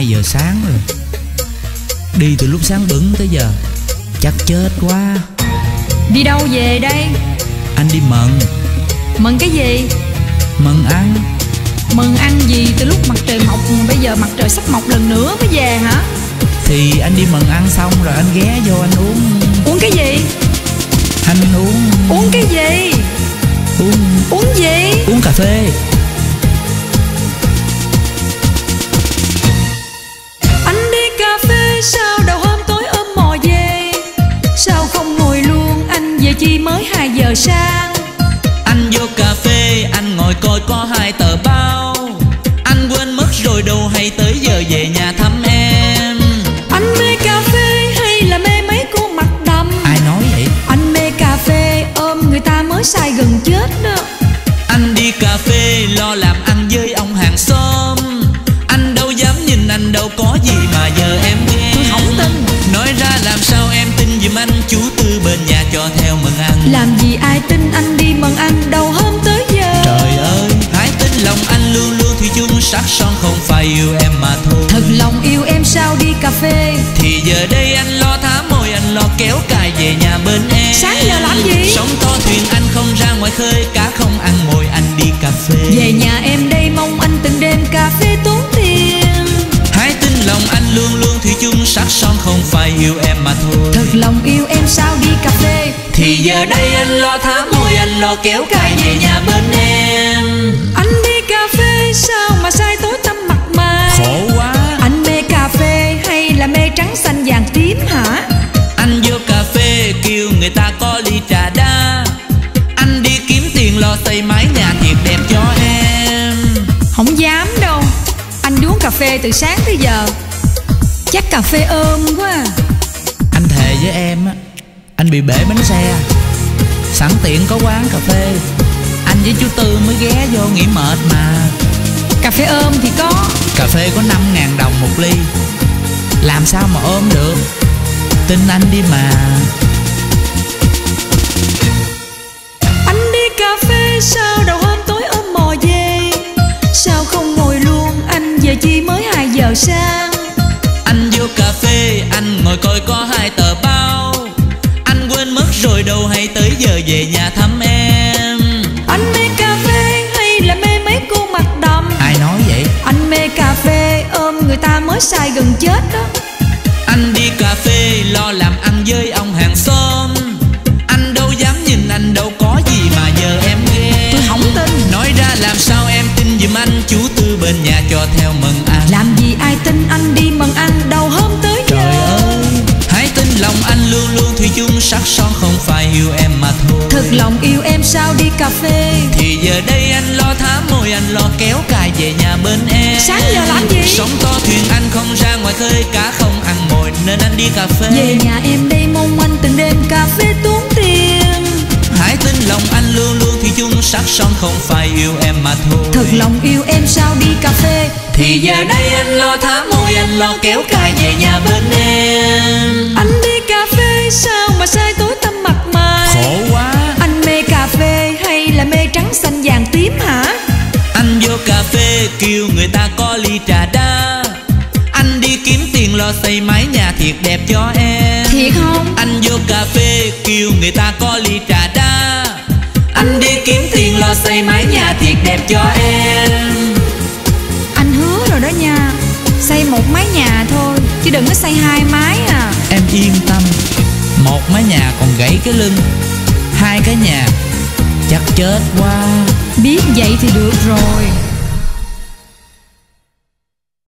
2 giờ sáng rồi. Đi từ lúc sáng bừng tới giờ. Chắc chết quá. Đi đâu về đây? Anh đi mần. Mần cái gì? Mần ăn. Mần ăn gì? Từ lúc mặt trời mọc bây giờ mặt trời sắp mọc lần nữa mới về hả? Thì anh đi mần ăn xong rồi anh ghé vô anh uống. Uống cái gì? Anh uống. Uống cái gì? Uống gì? Uống cà phê. Anh đi cà phê sao đầu hôm tối ôm mò về? Sao không ngồi luôn, anh về chi mới 2 giờ sáng? Anh vô cà phê, anh ngồi coi có 2 tờ báo. Anh quên mất rồi đâu hay tới giờ về nhà thăm em. Anh mê cà phê hay là mê mấy cô mặt đầm? Ai nói vậy? Anh mê cà phê ôm người ta mới sai gần chết đó. Anh đi cà phê lo làm ăn với ông hàng xóm. Anh đâu dám nhìn anh đâu có gì mà giờ em nghe. Tôi không tin. Nói ra làm sao em tin giùm anh, chú Tư bên nhà cho theo mừng ăn. Làm gì ai tin anh đi mừng ăn đầu hôm tới giờ. Trời ơi, hãy tin lòng anh luôn luôn thủy chung sắc son, không phải yêu em mà thôi. Thật lòng yêu em sao đi cà phê? Thì giờ đây anh lo thả mồi, anh lo kéo cài về nhà bên em. Sáng giờ làm gì? Sống to thuyền anh không ra ngoài khơi, cá không ăn mồi anh đi cà phê. Về nhà em đây mong anh từng đêm cà phê tốn tiền. Hãy tin lòng anh luôn luôn thủy chung sắc son, không phải yêu em mà thôi. Thật lòng yêu em sao đi cà phê? Thì giờ đây anh lo thả mồi, anh lo kéo cài về nhà bên em. Anh đi cà phê sao mà sai tối tăm mặt mày? Khổ quá. Anh mê cà phê hay là mê trắng xanh vàng tím hả? Anh vô cà phê kêu người ta có ly trà đá. Anh đi kiếm tiền lo xây mái nhà thiệt đẹp cho em. Không dám đâu. Anh uống cà phê từ sáng tới giờ. Chắc cà phê ôm quá. Anh thề với em á, anh bị bể bánh xe. Sẵn tiện có quán cà phê, anh với chú Tư mới ghé vô nghỉ mệt mà. Cà phê ôm thì có. Cà phê có 5.000 đồng một ly. Làm sao mà ôm được. Tin anh đi mà. Anh đi cà phê sao đầu hôm tối ôm mò về? Sao không ngồi luôn, anh về chi mới 2 giờ sáng? Anh vô cà phê, anh ngồi coi có 2 tờ báo. Anh quên mất rồi đâu hay tới giờ về nhà thăm em. Anh mê cà phê hay là mê mấy cô mặt đầm? Ai nói vậy? Anh mê cà phê ôm người ta mới sai gần chết đó. Anh đi cà phê lo làm ăn với ông hàng xóm. Anh đâu dám nhìn anh đâu có gì mà giờ em nghe. Tôi không tin. Nói ra làm sao em tin giùm anh, chú Tư bên nhà cho theo mừng ăn. Làm gì ai tin anh đi mừng ăn đầu hôm tới giờ. Trời ơi, hãy tin lòng anh luôn luôn thủy chung sắc son, không phải yêu em mà thôi. Thật lòng yêu em sao đi cà phê? Thì giờ đây anh lo thả mồi, anh lo kéo cài về nhà bên em. Sáng giờ làm gì? Sống to thuyền anh không ra ngoài khơi, cá không ăn mồi nên anh đi cà phê. Về nhà em đây mong anh từng đêm cà phê tốn tiền. Hãy tin lòng anh luôn luôn thủy chung sắc son, không phải yêu em mà thôi. Thật lòng yêu em sao đi cà phê? Thì giờ đây anh lo thả mồi, anh lo kéo cài về nhà bên em. Anh đi cà phê sao mà sai tối tăm mặt mày? Khổ quá. Anh mê cà phê hay là mê trắng xanh vàng tím hả? Anh vô cà phê kêu người ta có ly trà đá. Anh đi kiếm tiền lo xây mái nhà thiệt đẹp cho em. Thiệt không? Anh vô cà phê kêu người ta có ly trà đá. Anh đi kiếm tiền lo xây mái nhà thiệt đẹp cho em. Anh hứa rồi đó nha, xây một mái nhà thôi chứ đừng có xây 2 mái à. Em yên tâm, một mái nhà còn gãy cái lưng, 2 cái nhà chắc chết quá. Biết vậy thì được rồi.